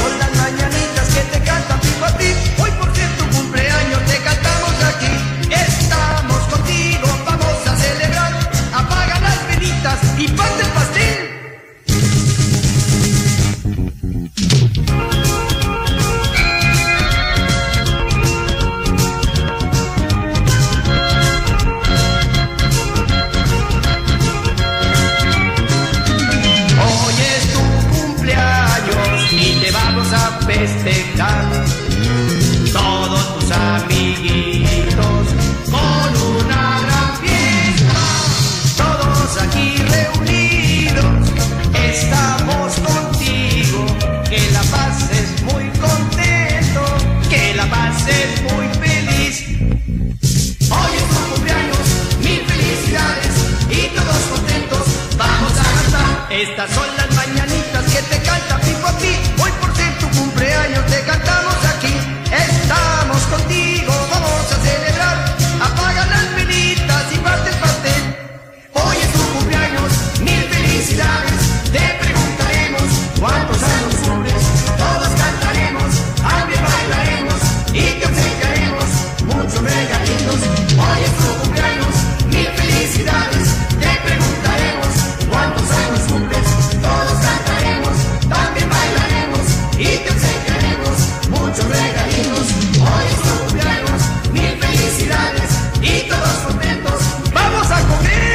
Estas son las mañanitas que te cantan pico a ti. Hoy porque es tu cumpleaños te cantamos aquí. Estamos contigo, vamos a celebrar. Apaga las velitas y parte el pastel. Festejar todos tus amiguitos con una gran fiesta. Todos aquí reunidos estamos contigo. Que la pases muy contento, que la pases muy feliz. Hoy es tu cumpleaños, mil felicidades y todos contentos vamos a cantar. Estas son las mañanitas que te canta Pipo a ti. Hoy por ser tu cumpleaños te cantamos aquí. Estamos contigo, vamos a celebrar. Apaga las velitas y parte el pastel. Hoy es tu cumpleaños, mil felicidades. Te preguntaremos cuántos años cumples. Todos cantaremos, hambre bailaremos y te obsequiaremos muchos regalitos. Hoy es tu cumpleaños, mil felicidades. Te preguntaremos cuántos años cumples. Todos cantaremos, también bailaremos y te obsequiaremos muchos regalitos. Hoy es tu cumpleaños, mil felicidades y todos contentos. ¡Vamos a comer!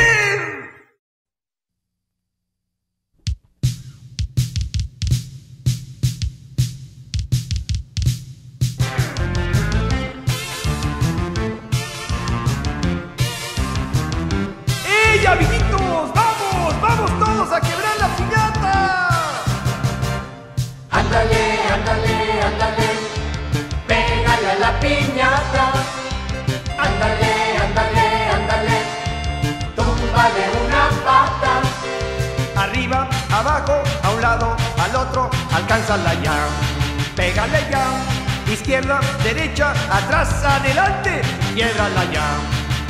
Abajo, a un lado, al otro, alcánzala ya. Pégale ya, izquierda, derecha, atrás, adelante, quiebrala ya.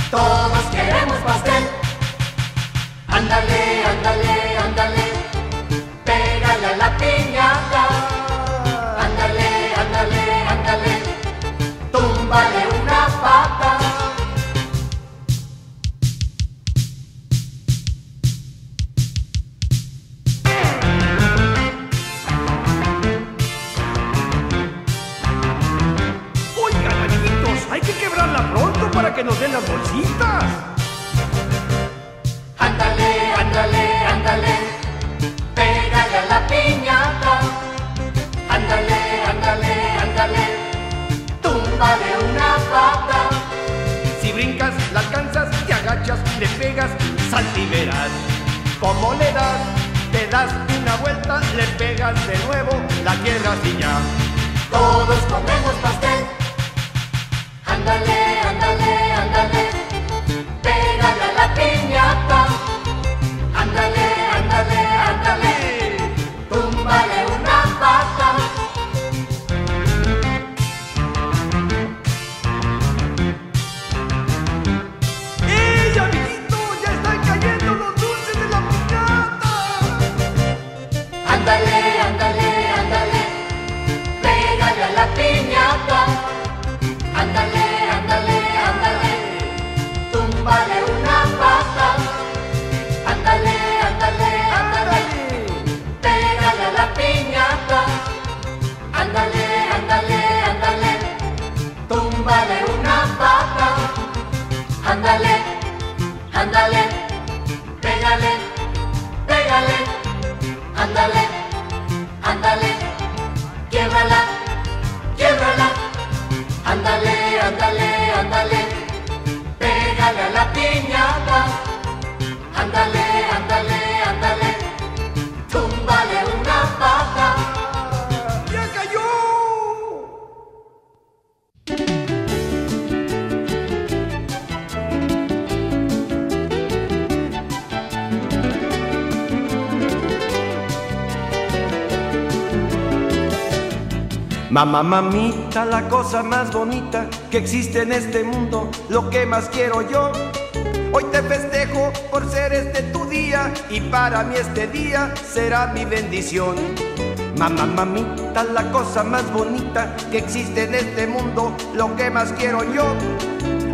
Todos queremos pastel. Ándale, ándale, ándale, pégale a la piñata. Ándale, ándale, ándale, túmbale una pata. Para que nos den las bolsitas. Ándale, ándale, ándale, pégale a la piñata. Ándale, ándale, ándale, túmbale una pata. Si brincas, la alcanzas, te agachas, le pegas, salta y verás cómo le das. Te das una vuelta, le pegas de nuevo, la quiebras y ya. Todos comemos pastel. Ándale, ándale, ándale, pégale a la piñata. Ándale, ándale, ándale, túmbale una pata. ¡Ey, amiguito! ¡Ya están cayendo los dulces de la piñata! Ándale, ándale, ándale, pégale a la piñata. Ándale, ándale, ándale, túmbale una pata. Ándale, ándale, ándale, pégale a la piñata. Ándale, ándale, ándale, túmbale una pata. Ándale, ándale, pégale, pégale. Ándale, ándale, quiébrala, quiébrala. Ándale, ándale, ándale, pégale a la piñata. Ándale, ándale, ándale, túmbale una pata. ¡Ya cayó! Mamá, mamita, la cosa más bonita que existe en este mundo, lo que más quiero yo. Hoy te festejo por ser este tu día y para mí este día será mi bendición. Mamá, mamita, la cosa más bonita que existe en este mundo, lo que más quiero yo.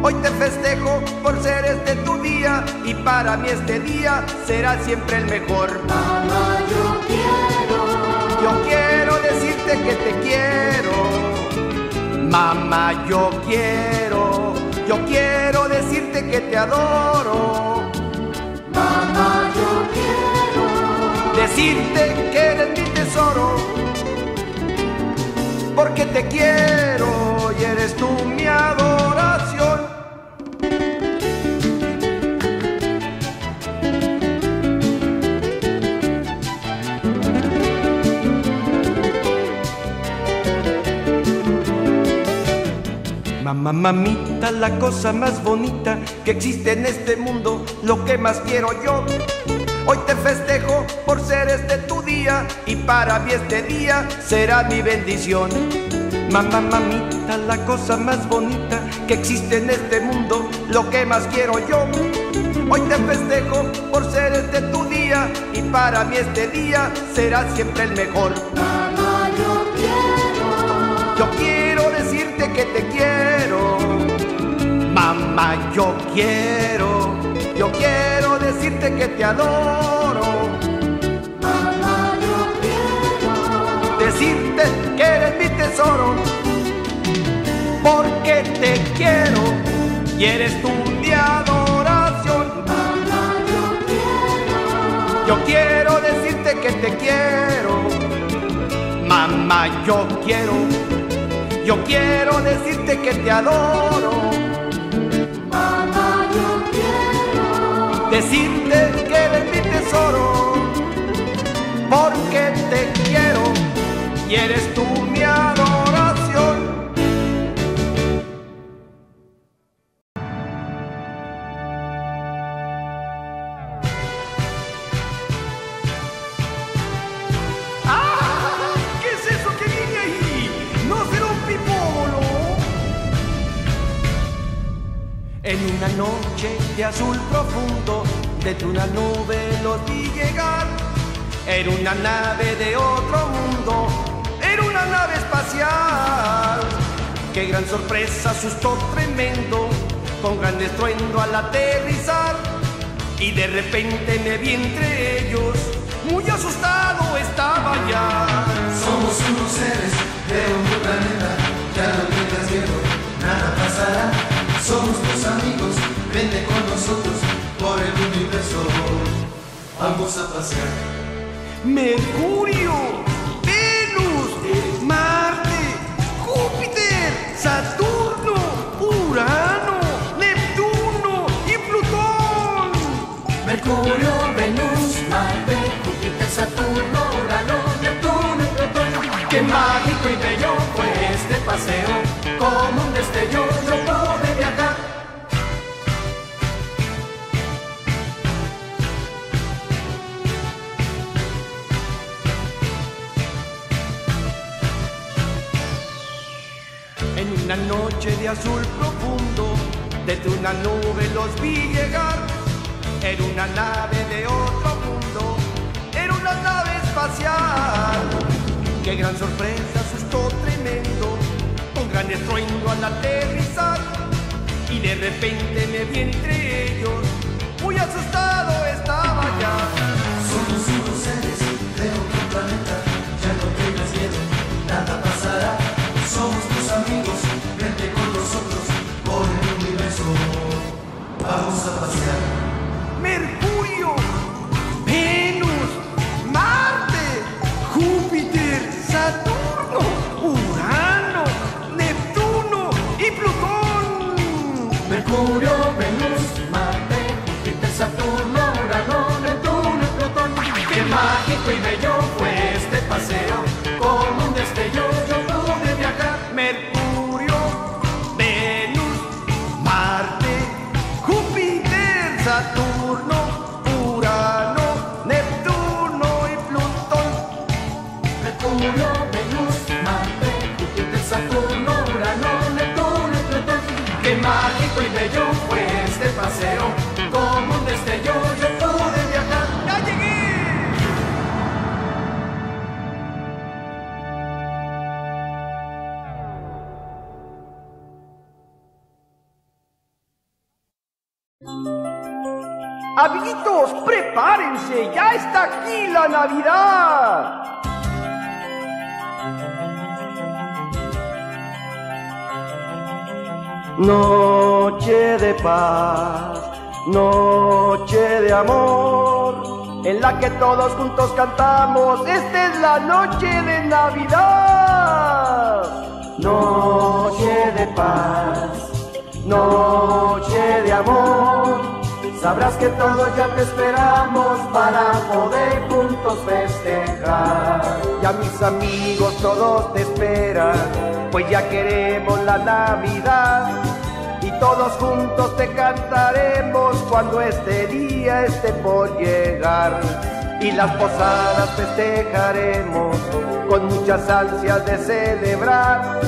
Hoy te festejo por ser este tu día, y para mí este día será siempre el mejor. Mamá, yo quiero decirte que te quiero. Mamá, yo quiero decirte que te adoro. Mamá, yo quiero decirte que eres mi tesoro, porque te quiero y eres tú mi adoración. Mamá, mamita, la cosa más bonita que existe en este mundo, lo que más quiero yo. Hoy te festejo por ser este tu día, y para mí este día será mi bendición. Mamá, mamita, la cosa más bonita que existe en este mundo, lo que más quiero yo. Hoy te festejo por ser este tu día, y para mí este día será siempre el mejor. Mamá, yo quiero decirte que te quiero. Mamá, yo quiero decirte que te adoro. Mamá, yo quiero decirte que eres mi tesoro, porque te quiero y eres tú mi adoración. Mamá, yo quiero decirte que te quiero. Mamá, yo quiero decirte que te adoro. Decirte que eres mi tesoro, porque te quiero y eres tú mi adoración. ¡Ah! ¿Qué es eso que viene ahí? ¿No será un pipolo? En una noche de azul profundo, desde una nube los vi llegar. Era una nave de otro mundo, era una nave espacial. Qué gran sorpresa, asustó tremendo, con gran estruendo al aterrizar. Y de repente me vi entre ellos, muy asustado estaba ya. Somos unos seres de un planeta, ya no tengas miedo, nada pasará. Somos tus amigos, vente con nosotros por el universo, vamos a pasear. Mercurio, Venus, Marte, Júpiter, Saturno, Urano, Neptuno y Plutón. Mercurio, Venus, Marte, Júpiter, Saturno, Urano, Neptuno y Plutón. Qué mágico y bello fue este paseo, como un destello yo pude viajar. Una noche de azul profundo, desde una nube los vi llegar. Era una nave de otro mundo, era una nave espacial. Qué gran sorpresa, asustó tremendo, con gran estruendo al aterrizar. Y de repente me vi entre ellos, muy asustado estaba ya. Somos unos seres de otro planeta, ya no tengas miedo, nada pasará. Somos tus amigos, vente con nosotros por el universo, vamos a pasear. Mercurio, Venus, Marte, Júpiter, Saturno, Urano, Neptuno y Plutón. Mercurio, Venus, Marte, Júpiter, Saturno, Urano, Neptuno y Plutón. Qué mágico y bello fue este Amiguitos, prepárense, ya está aquí la Navidad. Noche de paz, noche de amor, en la que todos juntos cantamos, esta es la noche de Navidad. Noche de paz, noche de amor, sabrás que todos ya te esperamos para poder juntos festejar. Ya mis amigos todos te esperan, pues ya queremos la Navidad. Y todos juntos te cantaremos cuando este día esté por llegar. Y las posadas festejaremos con muchas ansias de celebrar.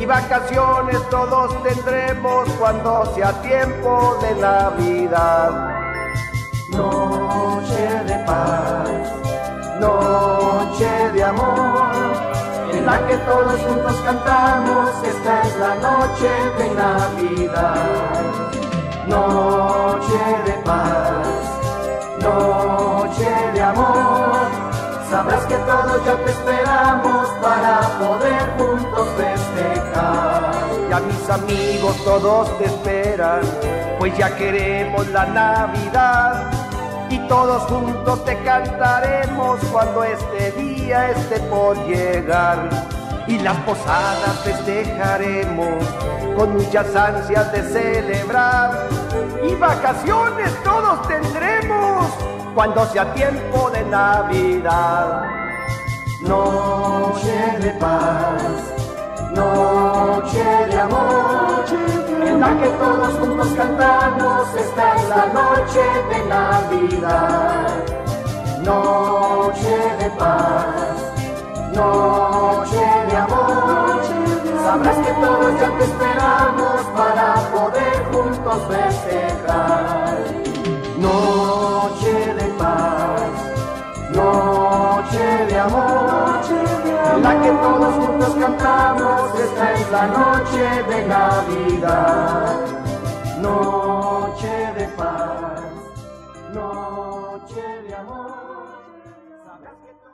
Y vacaciones todos tendremos cuando sea tiempo de Navidad. Noche de paz, noche de amor, en la que todos juntos cantamos, esta es la noche de Navidad. Noche de paz, noche de amor, sabrás que todos ya te esperamos para poder juntos festejar. Ya mis amigos todos te esperan, pues ya queremos la Navidad. Y todos juntos te cantaremos cuando este día esté por llegar. Y las posadas festejaremos con muchas ansias de celebrar. Y vacaciones todos tendremos cuando sea tiempo de Navidad. Noche de paz, noche de amor, en la que todos juntos cantamos, esta es la noche de Navidad. Noche de paz, noche de amor, sabrás que todos ya te esperamos para poder juntos festejar. Noche de paz, noche de amor, en la que todos juntos cantamos, esta es la noche de Navidad. Noche de paz, noche de amor.